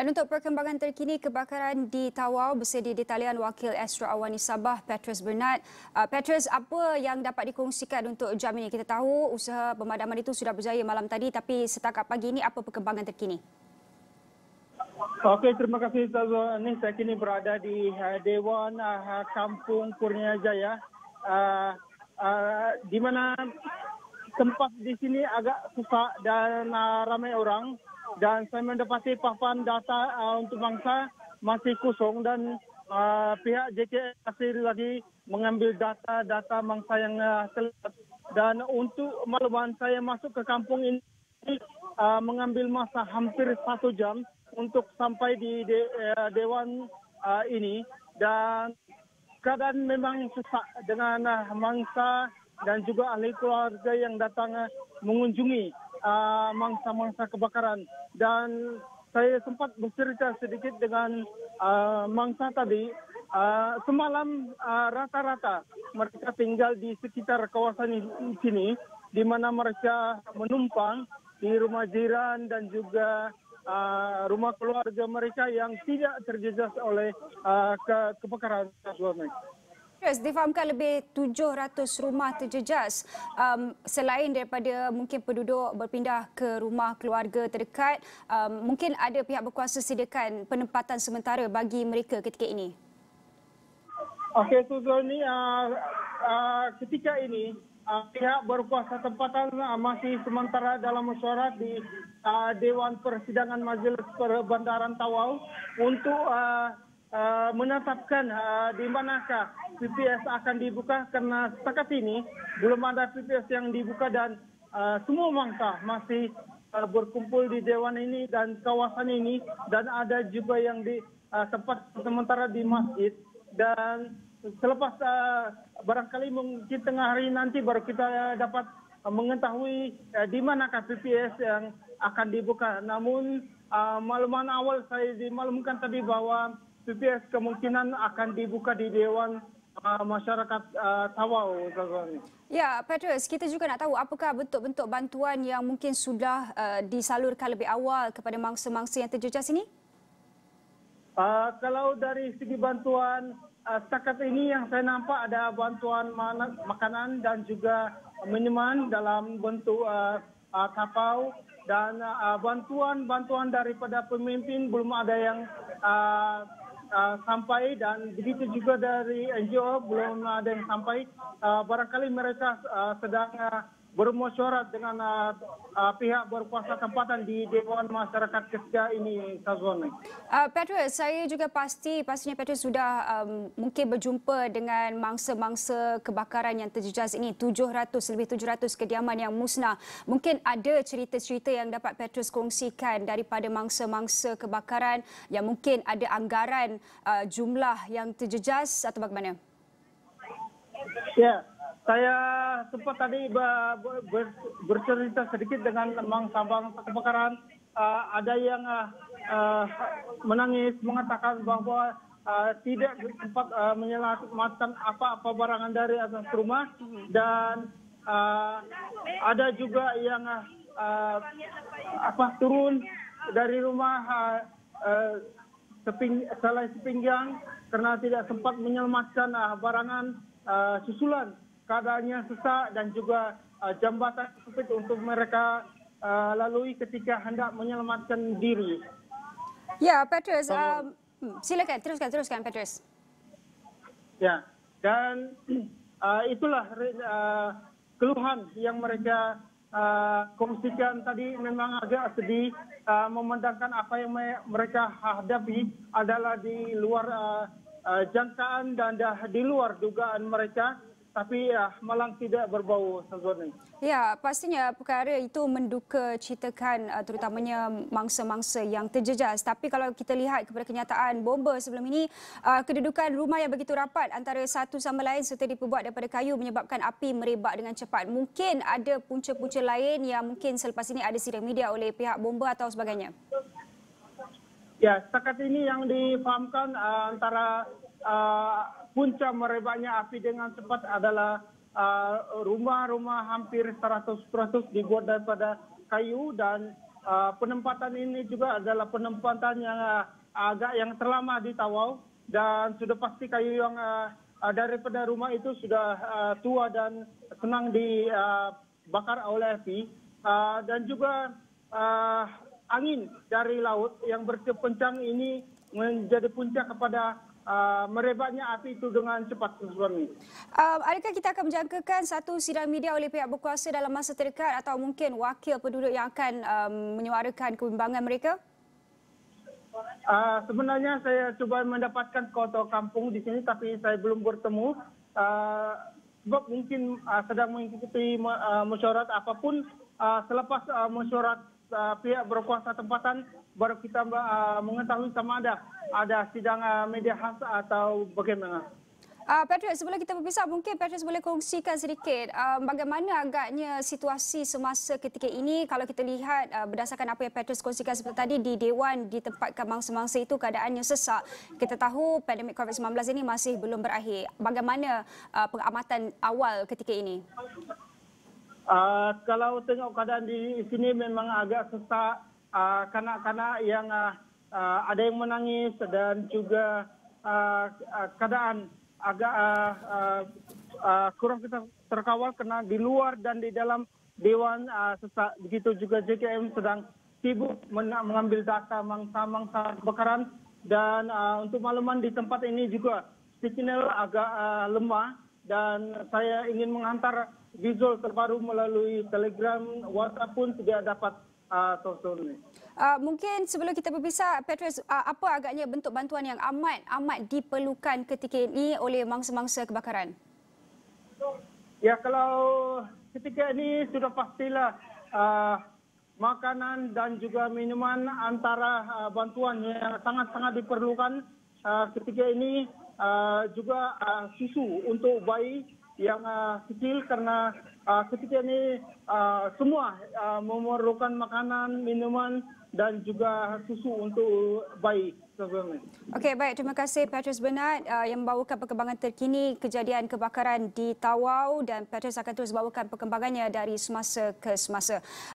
Dan untuk perkembangan terkini kebakaran di Tawau, bersedia di talian Wakil Astro AWANI Sabah, Petrus Bernard. Petrus, apa yang dapat dikongsikan untuk jam ini? Kita tahu usaha pemadaman itu sudah berjaya malam tadi, tapi setakat pagi ini apa perkembangan terkini? Okey, terima kasih Tazwan. Ini saya kini berada di Dewan Kampung Kurnia Jaya, di mana tempat di sini agak susah dan ramai orang. Dan saya mendapati papan data untuk bangsa masih kosong dan pihak JKS masih lagi mengambil data bangsa yang terlibat. Dan untuk makluman, saya masuk ke kampung ini mengambil masa hampir 1 jam untuk sampai di Dewan ini. Dan keadaan memang susah dengan mangsa dan juga ahli keluarga yang datang mengunjungi mangsa-mangsa kebakaran. Dan saya sempat bercerita sedikit dengan mangsa tadi. Semalam rata-rata mereka tinggal di sekitar kawasan sini, di mana mereka menumpang di rumah jiran dan juga rumah keluarga mereka yang tidak terjejas oleh kebakaran. Difahamkan lebih 700 rumah terjejas. Selain daripada mungkin penduduk berpindah ke rumah keluarga terdekat, mungkin ada pihak berkuasa sediakan penempatan sementara bagi mereka ketika ini. Okey, Suzani, ketika ini pihak berkuasa tempatan masih sementara dalam mesyuarat di Dewan Persidangan Majlis Perbandaran Tawau untuk menetapkan di manakah PPS akan dibuka, karena setakat ini belum ada PPS yang dibuka dan semua mangsa masih berkumpul di dewan ini dan kawasan ini, dan ada juga yang di tempat sementara di masjid. Dan selepas barangkali mungkin tengah hari nanti baru kita dapat mengetahui di manakah PPS yang akan dibuka. Namun makluman awal saya dimaklumkan tadi bahwa PPS kemungkinan akan dibuka di Dewan Masyarakat Tawau. Ya, Petrus, kita juga nak tahu apakah bentuk-bentuk bantuan yang mungkin sudah disalurkan lebih awal kepada mangsa-mangsa yang terjejas ini? Kalau dari segi bantuan, setakat ini yang saya nampak ada bantuan makanan dan juga minuman dalam bentuk kapau. Dan bantuan-bantuan daripada pemimpin belum ada yang sampai, dan begitu juga dari NGO belum ada yang sampai. Barangkali mereka sedang bermusyawarah dengan pihak berkuasa tempatan di Dewan Masyarakat Kesejaan ini, Tazwan. Petrus, saya juga pastinya Petrus sudah mungkin berjumpa dengan mangsa-mangsa kebakaran yang terjejas ini, 700 kediaman yang musnah. Mungkin ada cerita-cerita yang dapat Petrus kongsikan daripada mangsa-mangsa kebakaran yang mungkin ada anggaran jumlah yang terjejas atau bagaimana? Ya, saya sempat tadi bercerita sedikit dengan mangsa-mangsa kebakaran. Ada yang menangis mengatakan bahwa tidak sempat menyelamatkan apa-apa barangan dari atas rumah, dan ada juga yang turun dari rumah sepinggang karena tidak sempat menyelamatkan barangan susulan. Keadaannya susah dan juga jambatan sempit untuk mereka lalui ketika hendak menyelamatkan diri. Ya, Petrus, silakan teruskan Petrus. Ya, dan itulah keluhan yang mereka kongsikan tadi. Memang agak sedih memandangkan apa yang mereka hadapi adalah di luar jangkaan dan di luar dugaan mereka. Tapi malang tidak berbau, Tazwan. Ya, pastinya perkara itu menduka citakan, terutamanya mangsa-mangsa yang terjejas. Tapi kalau kita lihat kepada kenyataan bomba sebelum ini, kedudukan rumah yang begitu rapat antara satu sama lain serta diperbuat daripada kayu menyebabkan api merebak dengan cepat. Mungkin ada punca-punca lain yang mungkin selepas ini ada sidak media oleh pihak bomba atau sebagainya. Ya, setakat ini yang difahamkan antara punca merebaknya api dengan cepat adalah rumah-rumah hampir 100% dibuat daripada kayu, dan penempatan ini juga adalah penempatan yang agak yang terlama di Tawau, dan sudah pasti kayu yang daripada rumah itu sudah tua dan senang dibakar oleh api, dan juga angin dari laut yang berkencang ini menjadi puncak kepada merebaknya api itu dengan cepat. Adakah kita akan menjangkakan satu sidang media oleh pihak berkuasa dalam masa terdekat atau mungkin wakil penduduk yang akan menyuarakan kebimbangan mereka? Sebenarnya saya cuba mendapatkan ketua kampung di sini tapi saya belum bertemu. Sebab mungkin sedang mengikuti mesyuarat. Apapun selepas mesyuarat pihak berkuasa tempatan baru kita mengetahui sama ada sidang media khas atau bagaimana. Petrus, sebelum kita berpisah, mungkin Petrus boleh kongsikan sedikit bagaimana agaknya situasi semasa ketika ini. Kalau kita lihat berdasarkan apa yang Petrus kongsikan seperti tadi, di Dewan ditempatkan mangsa-mangsa itu keadaannya sesak. Kita tahu pandemik COVID-19 ini masih belum berakhir. Bagaimana pengamatan awal ketika ini? Kalau tengok keadaan di sini memang agak sesak. Kanak-kanak yang ada yang menangis dan juga keadaan agak kurang kita terkawal kerana di luar dan di dalam dewan sesak. Begitu juga JKM sedang sibuk mengambil data mangsa-mangsa kebakaran, dan untuk makluman di tempat ini juga sinyal agak lemah, dan saya ingin menghantar visual terbaru melalui Telegram, WhatsApp pun tidak dapat. Mungkin sebelum kita berpisah, Petrus, apa agaknya bentuk bantuan yang amat diperlukan ketika ini oleh mangsa-mangsa kebakaran? Ya, kalau ketika ini sudah pastilah makanan dan juga minuman antara bantuan yang sangat-sangat diperlukan. Ketika ini juga susu untuk bayi yang kecil, kerana ketika ini semua memerlukan makanan, minuman dan juga susu untuk bayi. Okey, baik. Terima kasih Petrus Bernard yang membawakan perkembangan terkini kejadian kebakaran di Tawau, dan Petrus akan terus bawakan perkembangannya dari semasa ke semasa.